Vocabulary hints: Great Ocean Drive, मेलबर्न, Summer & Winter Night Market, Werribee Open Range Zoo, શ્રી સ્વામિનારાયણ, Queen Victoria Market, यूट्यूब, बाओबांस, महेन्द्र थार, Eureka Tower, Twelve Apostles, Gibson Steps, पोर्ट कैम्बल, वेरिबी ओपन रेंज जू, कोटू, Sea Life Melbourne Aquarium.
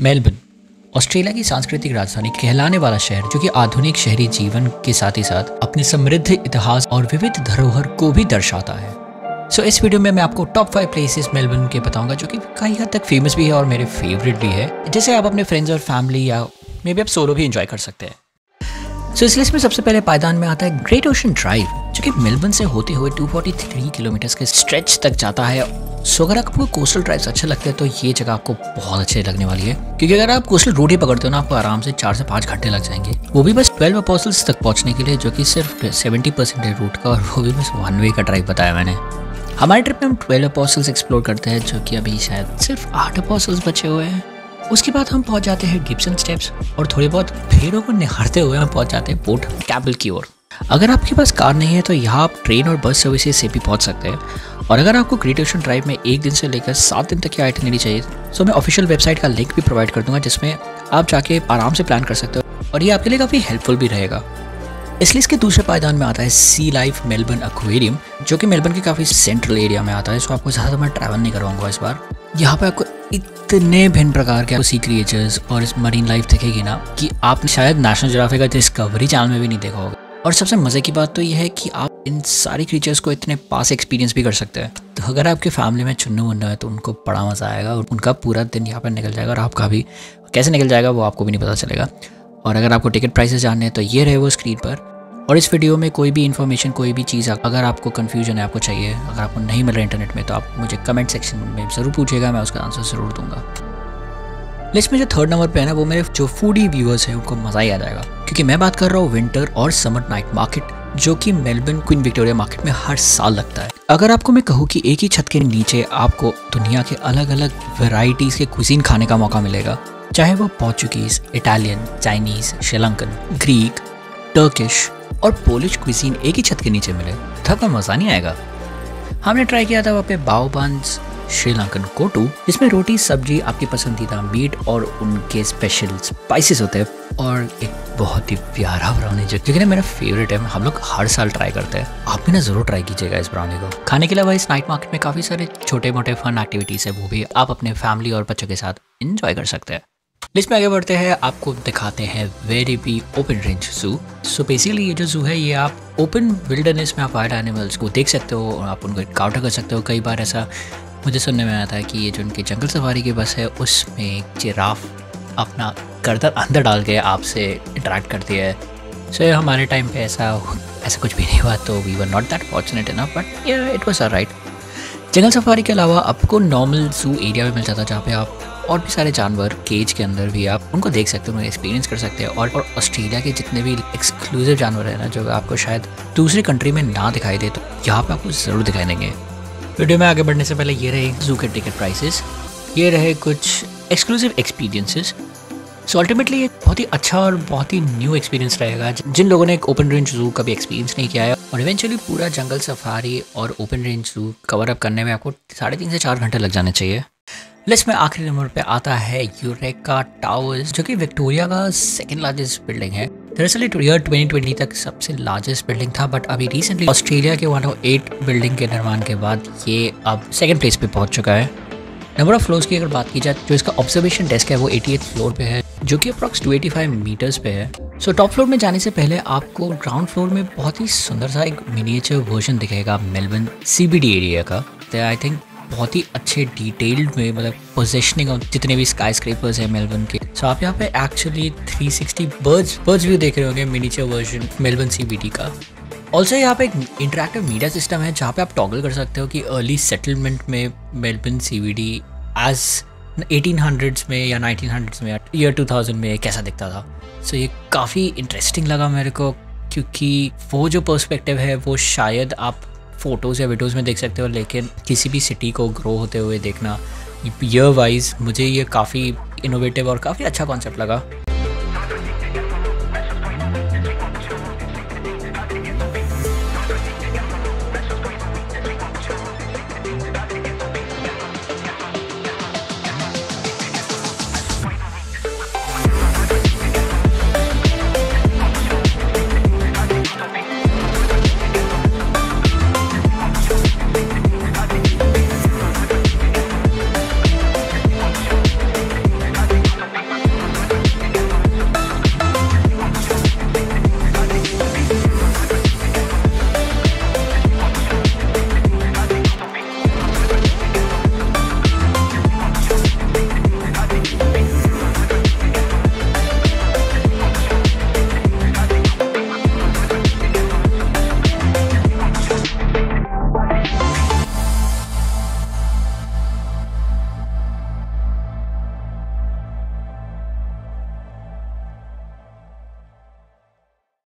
मेलबर्न Australia की सांस्कृतिक राजधानी कहलाने वाला शहर, जो कि आधुनिक शहरी जीवन के साथ ही साथ अपने समृद्ध इतिहास और विविध धरोहर को भी दर्शाता है। सो इस वीडियो में मैं आपको टॉप 5 प्लेसेस मेलबर्न के बताऊंगा, जो कि कई हद तक फेमस भी है और मेरे फेवरेट भी है, जैसे आप अपने फ्रेंड्स और फैमिली या मे बी आप सोलो भी इंजॉय कर सकते हैं। सो इस लिस्ट में सबसे पहले पायदान में आता है ग्रेट ओशन ड्राइव, जो कि मेलबर्न से होते हुए 243 किलोमीटर के स्ट्रेच तक जाता है। सो अगर आपको कोस्टल ड्राइव्स अच्छे लगते हैं तो ये जगह आपको बहुत अच्छे लगने वाली है, क्योंकि अगर आप कोस्टल रोड ही पकड़ते हो ना, आपको आराम से 4 से 5 घंटे लग जाएंगे, वो भी बस 12 अपॉस्टल्स तक पहुंचने के लिए, जो कि सिर्फ 70% है रूट का, और वो भी बस 1 वे का ड्राइव बताया मैंने। हमारे ट्रिप में हम 12 अपॉस्टल्स एक्सप्लोर करते हैं, जो कि अभी शायद सिर्फ 8 अपॉस्टल्स बचे हुए हैं। उसके बाद हम पहुँच जाते हैं गिब्सन स्टेप्स, और थोड़े बहुत भेड़ों को निहारते हुए हम पहुँच जाते हैं पोर्ट कैम्बल की ओर। अगर आपके पास कार नहीं है तो यहाँ आप ट्रेन और बस सर्विसेज से भी पहुँच सकते हैं, और अगर आपको ग्रेट ओशन ड्राइव में 1 दिन से लेकर 7 दिन तक की आइटनरी चाहिए तो मैं ऑफिशियल वेबसाइट का लिंक भी प्रोवाइड कर दूंगा, जिसमें आप जाके आराम से प्लान कर सकते हो, और ये आपके लिए काफ़ी हेल्पफुल भी रहेगा। इसलिए इसके दूसरे पायदान में आता है सी लाइफ मेलबर्न एक्वेरियम, जो कि मेलबर्न के काफ़ी सेंट्रल एरिया में आता है। सो आपको ज़्यादा मैं ट्रैवल नहीं करवाऊंगा इस बार। यहाँ पे आपको इतने भिन्न प्रकार के सी क्रिएचर्स और इस मरीन लाइफ दिखेगी ना कि आपने शायद नेशनल ज्योग्राफिक का डिस्कवरी चैनल में भी नहीं देखा होगा। और सबसे मज़े की बात तो यह है कि आप इन सारे क्रीचर्स को इतने पास एक्सपीरियंस भी कर सकते हैं। तो अगर आपके फैमिली में चुन्नू मुन्नू है तो उनको बड़ा मज़ा आएगा, और उनका पूरा दिन यहाँ पर निकल जाएगा, और आपका भी कैसे निकल जाएगा वो आपको भी नहीं पता चलेगा। और अगर आपको टिकट प्राइसेस जानने हैं तो ये रहे वो स्क्रीन पर। और इस वीडियो में कोई भी इन्फॉर्मेशन, कोई भी चीज़ अगर आपको कन्फ्यूजन है, आपको चाहिए, अगर आपको नहीं मिल रहा इंटरनेट में, तो आप मुझे कमेंट सेक्शन में ज़रूर पूछेगा, मैं उसका आंसर ज़रूर दूंगा। लिस्ट में जो थर्ड नंबर पे है ना, वो मेरे जो फूडी व्यूअर्स हैं उनको मज़ा ही आ जाएगा, क्योंकि मैं बात कर रहा हूँ विंटर और समर नाइट मार्केट, जो कि मेलबर्न क्वीन विक्टोरिया मार्केट में हर साल लगता है। अगर आपको मैं कहूँ कि एक ही छत के नीचे आपको दुनिया के अलग अलग वेराइटीज़ के कुजीन खाने का मौका मिलेगा, चाहे वो Portuguese, Italian, Chinese, Sri Lankan, Greek, Turkish और पोलिश कुजीन एक ही छत के नीचे मिले तो आपका मज़ा नहीं आएगा। हमने ट्राई किया था वहाँ पे बाओबांस श्रीलंकन कोटू, जिसमें रोटी, सब्जी, आपकी पसंदीदा मीट और उनके स्पेशल स्पाइसेस होते हैं, और एक बहुत ही प्यारा ब्राउनी जो क्योंकि ना मेरा फेवरेट है, हम लोग हर साल ट्राई करते हैं। आप भी ना ज़रूर ट्राई कीजिएगा इस ब्राउनी को। खाने के अलावा इस नाइट मार्केट में काफ़ी सारे छोटे मोटे फन एक्टिविटीज़ है, वो भी आप अपने फैमिली और बच्चों के साथ इन्जॉय कर सकते हैं। लिस्ट में आगे बढ़ते हैं, आपको दिखाते हैं वेरिबी ओपन रेंज जू। सो बेसिकली ये जो जू है, ये आप ओपन विल्डरनेस में आप वाइल्ड एनिमल्स को देख सकते हो और आप उनको एनकाउंटर कर सकते हो। कई बार ऐसा मुझे सुनने में आया था कि ये जो उनकी जंगल सफारी की बस है, उसमें एक जिराफ अपना गर्दन अंदर डाल के आपसे इंटरेक्ट करती है। सो हमारे टाइम पे ऐसा कुछ भी नहीं हुआ, तो we were not that fortunate enough, but it was alright. Jungle safari के अलावा आपको नॉर्मल जू एरिया भी मिल जाता है, जहाँ पे आप और भी सारे जानवर केज के अंदर भी आप उनको देख सकते हो, उन्हें एक्सपीरियंस कर सकते हैं। और ऑस्ट्रेलिया के जितने भी एक्सक्लूसिव जानवर हैं ना, जो आपको शायद दूसरी कंट्री में ना दिखाई दे, तो यहाँ पे आपको ज़रूर दिखाई देंगे। वीडियो में आगे बढ़ने से पहले ये रहे जू के टिकट प्राइसेस, ये रहे कुछ एक्सक्लूसिव एक्सपीरियंसेस। सो अल्टीमेटली ये बहुत ही अच्छा और बहुत ही न्यू एक्सपीरियंस रहेगा जिन लोगों ने एक ओपन रेंज जू कभी एक्सपीरियंस नहीं किया है, और इवेंचुअली पूरा जंगल सफारी और open range zoo cover up करने में आपको 3.5 से 4 घंटे लग जाने चाहिए। लिस्ट में आखिरी नंबर पे आता है यूरेका टावर्स, जो कि विक्टोरिया का 2nd लार्जेस्ट बिल्डिंग है। दरअसल ईयर 2020 तक सबसे लार्जेस्ट बिल्डिंग था, बट अभी रिसेंटली ऑस्ट्रेलिया के 108 बिल्डिंग के निर्माण के बाद ये अब 2nd प्लेस पे पहुंच चुका है। नंबर ऑफ फ्लोर्स की अगर बात की जाए, जो इसका ऑब्जर्वेशन डेस्क है वो 88 फ्लोर पे है, जो कि अप्रॉक्स 285 मीटर्स पे है। सो टॉप फ्लोर में जाने से पहले आपको ग्राउंड फ्लोर में बहुत ही सुंदर सा एक मिनिएचर वर्जन दिखेगा मेलबर्न CBD एरिया का। आई थिंक बहुत ही अच्छे डिटेल्ड में, मतलब पोजिशनिंग और जितने भी स्काई स्क्रेपर्स हैं मेलबर्न के। सो आप यहाँ पे एक्चुअली 360 बर्ड्स व्यू देख रहे होंगे, मिनीचर वर्जन मेलबर्न CBD का। ऑल्सो यहाँ पे एक इंटरेक्टिव मीडिया सिस्टम है, जहाँ पे आप टॉगल कर सकते हो कि अर्ली सेटलमेंट में मेलबर्न CBD एज 1800s में या 1900s में या ईयर 2000 में कैसा दिखता था। सो ये काफ़ी इंटरेस्टिंग लगा मेरे को, क्योंकि वो जो पर्सपेक्टिव है वो शायद आप फ़ोटोज़ या वीडियोज़ में देख सकते हो, लेकिन किसी भी सिटी को ग्रो होते हुए देखना ईयर वाइज, मुझे ये काफ़ी इनोवेटिव और काफ़ी अच्छा कॉन्सेप्ट लगा।